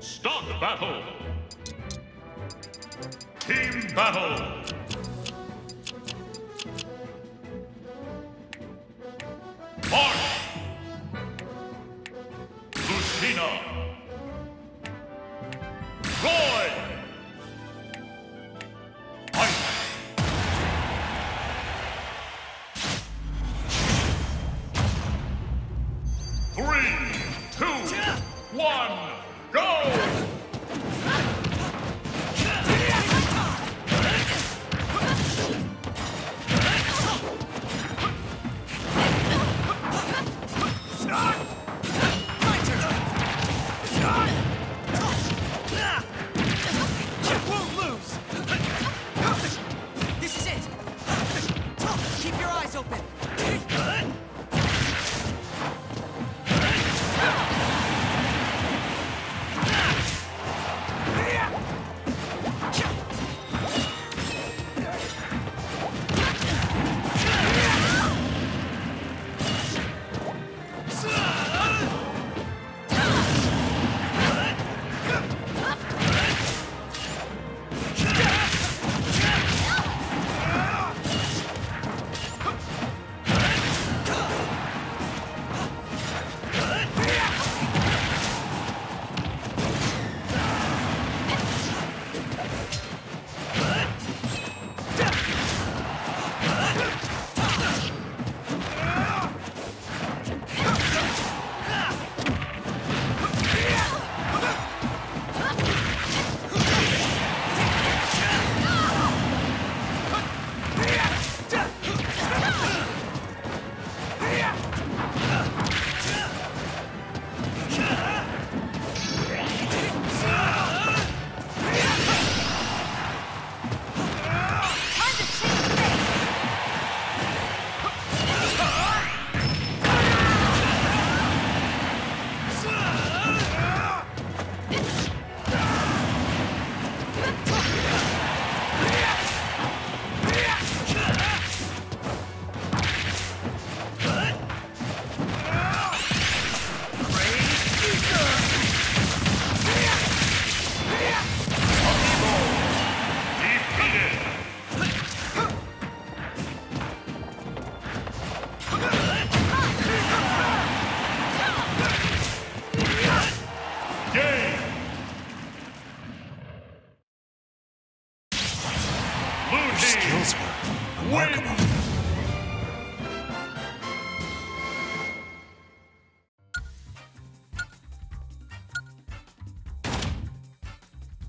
Start battle! Team battle! March! Lucina! Roy! Skills were remarkable.